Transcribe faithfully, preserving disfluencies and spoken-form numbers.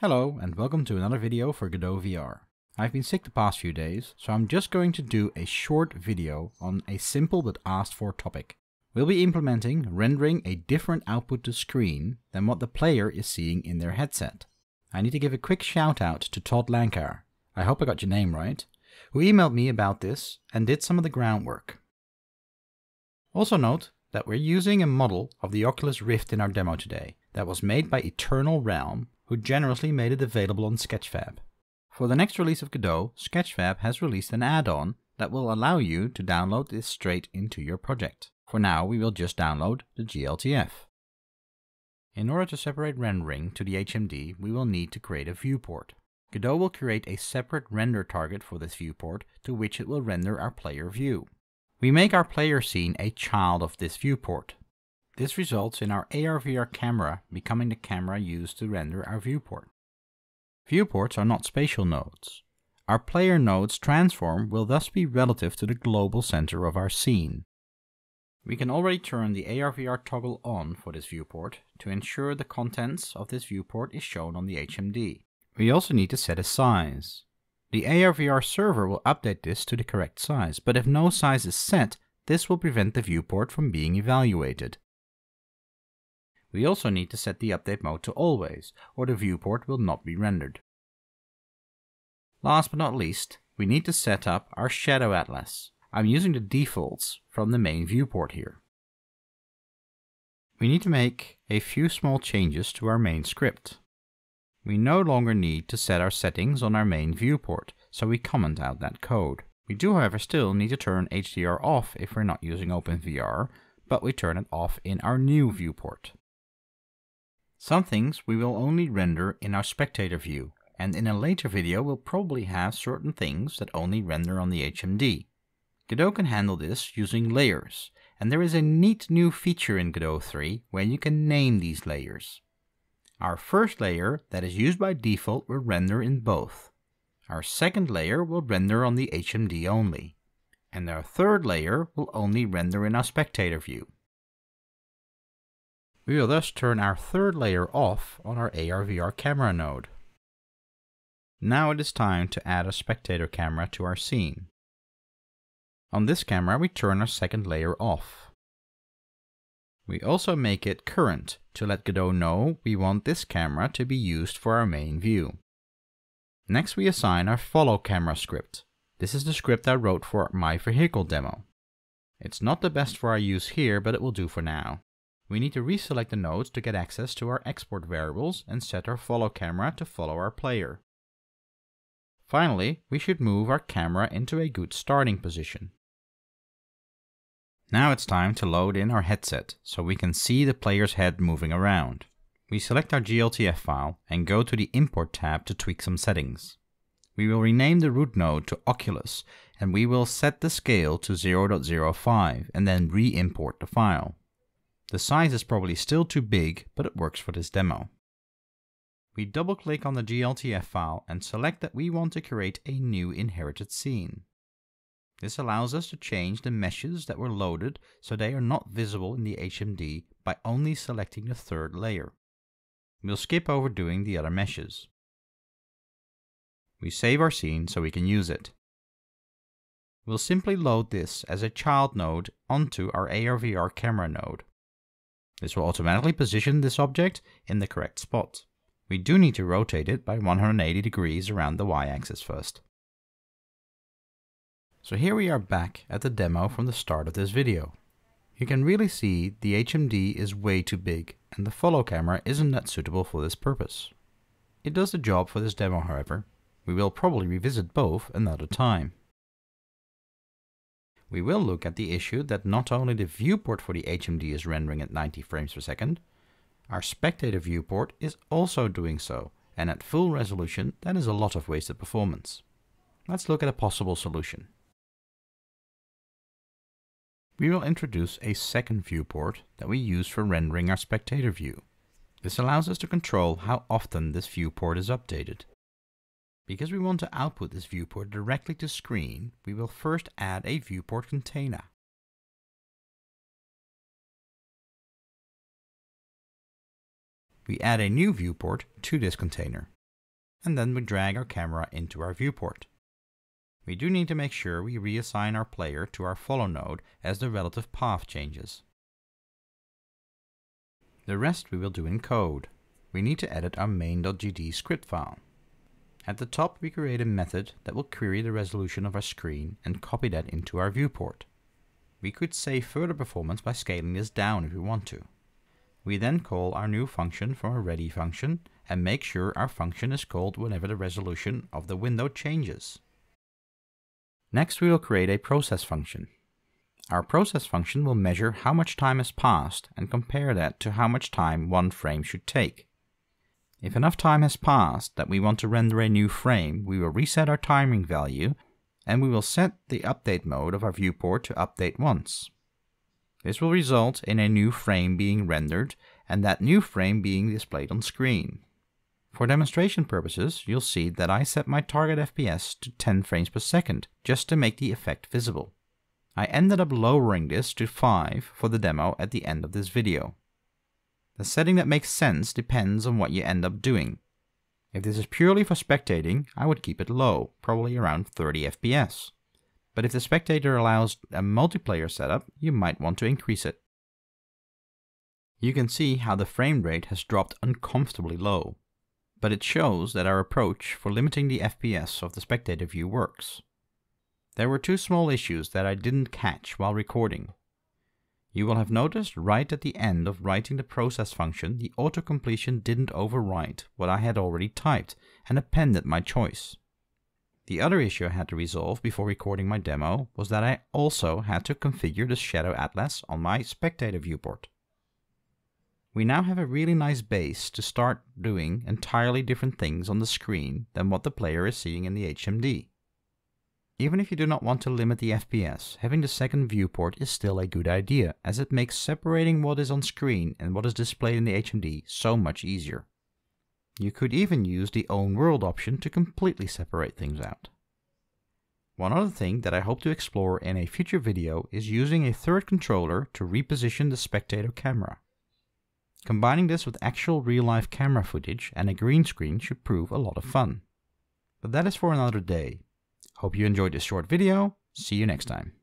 Hello and welcome to another video for Godot V R. I've been sick the past few days, so I'm just going to do a short video on a simple but asked for topic. We'll be implementing rendering a different output to screen than what the player is seeing in their headset. I need to give a quick shout out to Todd Lankar, I hope I got your name right, who emailed me about this and did some of the groundwork. Also note that we're using a model of the Oculus Rift in our demo today that was made by Eternal Realm, who generously made it available on Sketchfab. For the next release of Godot, Sketchfab has released an add-on that will allow you to download this straight into your project. For now, we will just download the G L T F. In order to separate rendering to the H M D, we will need to create a viewport. Godot will create a separate render target for this viewport to which it will render our player view. We make our player scene a child of this viewport. This results in our A R V R camera becoming the camera used to render our viewport. Viewports are not spatial nodes. Our player node's transform will thus be relative to the global center of our scene. We can already turn the A R V R toggle on for this viewport to ensure the contents of this viewport is shown on the H M D. We also need to set a size. The A R V R server will update this to the correct size, but if no size is set, this will prevent the viewport from being evaluated. We also need to set the update mode to always, or the viewport will not be rendered. Last but not least, we need to set up our shadow atlas. I'm using the defaults from the main viewport here. We need to make a few small changes to our main script. We no longer need to set our settings on our main viewport, so we comment out that code. We do, however, still need to turn H D R off if we're not using Open V R, but we turn it off in our new viewport. Some things we will only render in our spectator view, and in a later video we'll probably have certain things that only render on the H M D. Godot can handle this using layers, and there is a neat new feature in Godot three where you can name these layers. Our first layer that is used by default will render in both. Our second layer will render on the H M D only, and our third layer will only render in our spectator view. We will thus turn our third layer off on our A R V R camera node. Now it is time to add a spectator camera to our scene. On this camera we turn our second layer off. We also make it current to let Godot know we want this camera to be used for our main view. Next we assign our follow camera script. This is the script I wrote for my vehicle demo. It's not the best for our use here, but it will do for now. We need to reselect the nodes to get access to our export variables and set our follow camera to follow our player. Finally, we should move our camera into a good starting position. Now it's time to load in our headset, so we can see the player's head moving around. We select our G L T F file and go to the Import tab to tweak some settings. We will rename the root node to Oculus, and we will set the scale to zero point zero five and then re-import the file. The size is probably still too big, but it works for this demo. We double click on the G L T F file and select that we want to create a new inherited scene. This allows us to change the meshes that were loaded so they are not visible in the H M D by only selecting the third layer. We'll skip over doing the other meshes. We save our scene so we can use it. We'll simply load this as a child node onto our A R V R camera node. This will automatically position this object in the correct spot. We do need to rotate it by one hundred eighty degrees around the y-axis first. So here we are back at the demo from the start of this video. You can really see the H M D is way too big and the follow camera isn't that suitable for this purpose. It does the job for this demo, however. We will probably revisit both another time. We will look at the issue that not only the viewport for the H M D is rendering at ninety frames per second, our spectator viewport is also doing so, and at full resolution that is a lot of wasted performance. Let's look at a possible solution. We will introduce a second viewport that we use for rendering our spectator view. This allows us to control how often this viewport is updated. Because we want to output this viewport directly to screen, we will first add a viewport container. We add a new viewport to this container. and then we drag our camera into our viewport. We do need to make sure we reassign our player to our follow node as the relative path changes. The rest we will do in code. We need to edit our main.gd script file. At the top we create a method that will query the resolution of our screen and copy that into our viewport. We could save further performance by scaling this down if we want to. We then call our new function from our ready function and make sure our function is called whenever the resolution of the window changes. Next we will create a process function. Our process function will measure how much time has passed and compare that to how much time one frame should take. If enough time has passed that we want to render a new frame, we will reset our timing value and we will set the update mode of our viewport to update once. This will result in a new frame being rendered and that new frame being displayed on screen. For demonstration purposes, you'll see that I set my target F P S to ten frames per second just to make the effect visible. I ended up lowering this to five for the demo at the end of this video. The setting that makes sense depends on what you end up doing. If this is purely for spectating, I would keep it low, probably around thirty F P S. But if the spectator allows a multiplayer setup, you might want to increase it. You can see how the frame rate has dropped uncomfortably low, but it shows that our approach for limiting the F P S of the spectator view works. There were two small issues that I didn't catch while recording. You will have noticed right at the end of writing the process function, the auto-completion didn't overwrite what I had already typed and appended my choice. The other issue I had to resolve before recording my demo was that I also had to configure the shadow atlas on my spectator viewport. We now have a really nice base to start doing entirely different things on the screen than what the player is seeing in the H M D. Even if you do not want to limit the F P S, having the second viewport is still a good idea, as it makes separating what is on screen and what is displayed in the H M D so much easier. You could even use the own world option to completely separate things out. One other thing that I hope to explore in a future video is using a third controller to reposition the spectator camera. Combining this with actual real-life camera footage and a green screen should prove a lot of fun. But that is for another day. Hope you enjoyed this short video. See you next time.